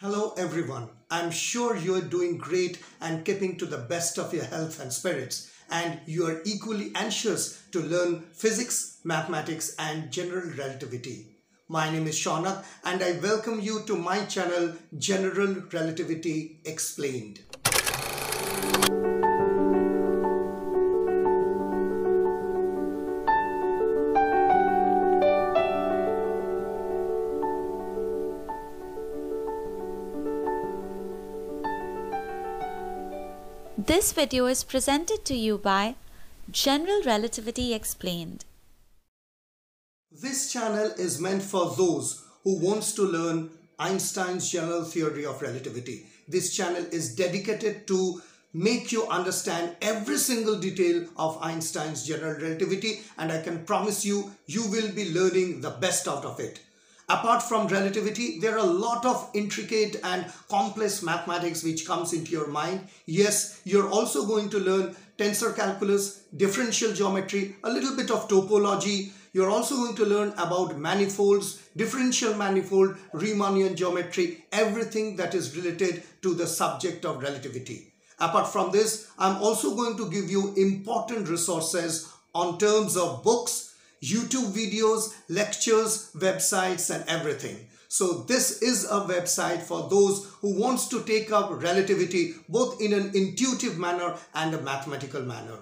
Hello everyone, I'm sure you're doing great and keeping to the best of your health and spirits, and you're equally anxious to learn physics, mathematics and general relativity. My name is Shounak and I welcome you to my channel General Relativity Explained. This video is presented to you by General Relativity Explained. This channel is meant for those who wants to learn Einstein's general theory of relativity. This channel is dedicated to make you understand every single detail of Einstein's general relativity, and I can promise you, you will be learning the best out of it. Apart from relativity, there are a lot of intricate and complex mathematics which comes into your mind. Yes, you're also going to learn tensor calculus, differential geometry, a little bit of topology. You're also going to learn about manifolds, differential manifold, Riemannian geometry, everything that is related to the subject of relativity. Apart from this, I'm also going to give you important resources on terms of books, YouTube videos, lectures, websites and everything. So this is a website for those who wants to take up relativity both in an intuitive manner and a mathematical manner.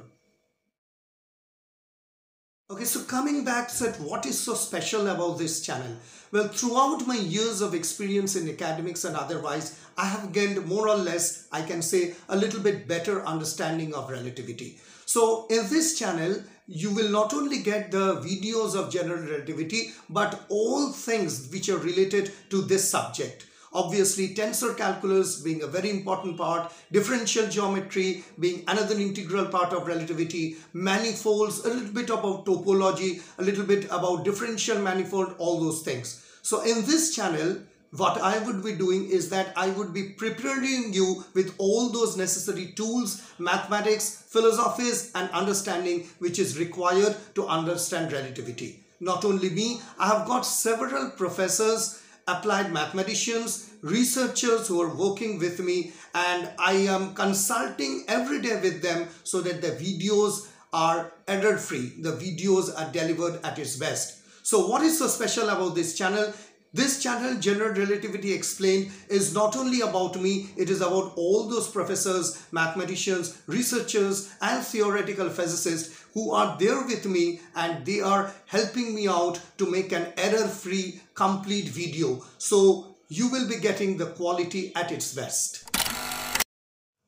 Okay, so coming back to what is so special about this channel? Well, throughout my years of experience in academics and otherwise, I have gained more or less, I can say, a little bit better understanding of relativity. So in this channel, you will not only get the videos of general relativity, but all things which are related to this subject. Obviously, tensor calculus being a very important part, differential geometry being another integral part of relativity, manifolds, a little bit about topology, a little bit about differential manifold, all those things. So in this channel, what I would be doing is that I would be preparing you with all those necessary tools, mathematics, philosophies and understanding which is required to understand relativity. Not only me, I have got several professors, applied mathematicians, researchers who are working with me, and I am consulting every day with them so that the videos are error-free, the videos are delivered at its best. So what is so special about this channel? This channel, General Relativity Explained, is not only about me, it is about all those professors, mathematicians, researchers and theoretical physicists who are there with me, and they are helping me out to make an error-free, complete video. So you will be getting the quality at its best.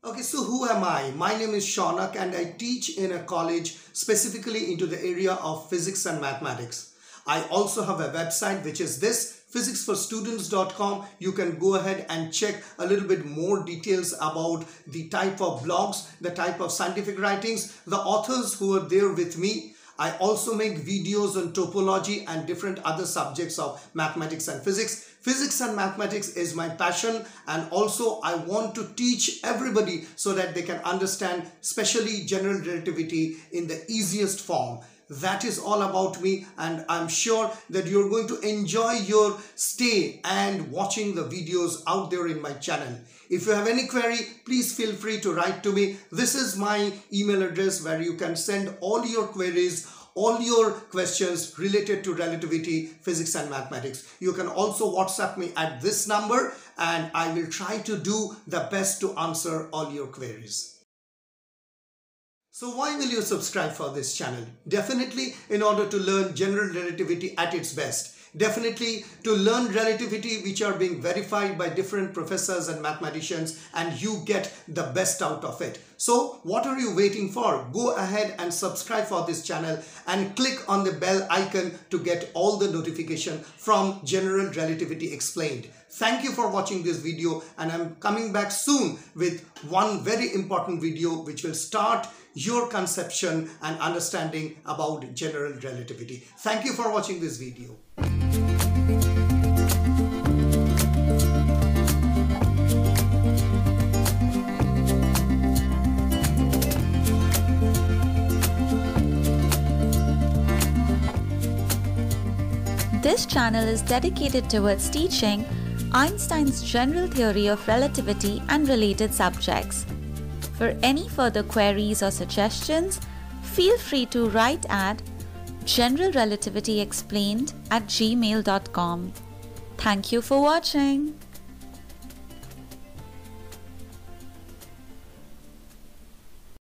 Okay, so who am I? My name is Shounak and I teach in a college specifically into the area of physics and mathematics. I also have a website which is this, physicsforstudents.com. You can go ahead and check a little bit more details about the type of blogs, the type of scientific writings, the authors who are there with me. I also make videos on topology and different other subjects of mathematics and physics. Physics and mathematics is my passion, and also I want to teach everybody so that they can understand, especially general relativity, in the easiest form. That is all about me, and I'm sure that you're going to enjoy your stay and watching the videos out there in my channel. If you have any query, please feel free to write to me. This is my email address where you can send all your queries, all your questions related to relativity, physics and mathematics. You can also WhatsApp me at this number and I will try to do the best to answer all your queries. So why will you subscribe for this channel? Definitely in order to learn general relativity at its best. Definitely to learn relativity which are being verified by different professors and mathematicians, and you get the best out of it. So what are you waiting for? Go ahead and subscribe for this channel and click on the bell icon to get all the notification from General Relativity Explained. Thank you for watching this video, and I'm coming back soon with one very important video which will start your conception and understanding about general relativity. Thank you for watching this video. This channel is dedicated towards teaching Einstein's general theory of relativity and related subjects. For any further queries or suggestions, feel free to write at generalrelativityexplained@gmail.com. Thank you for watching.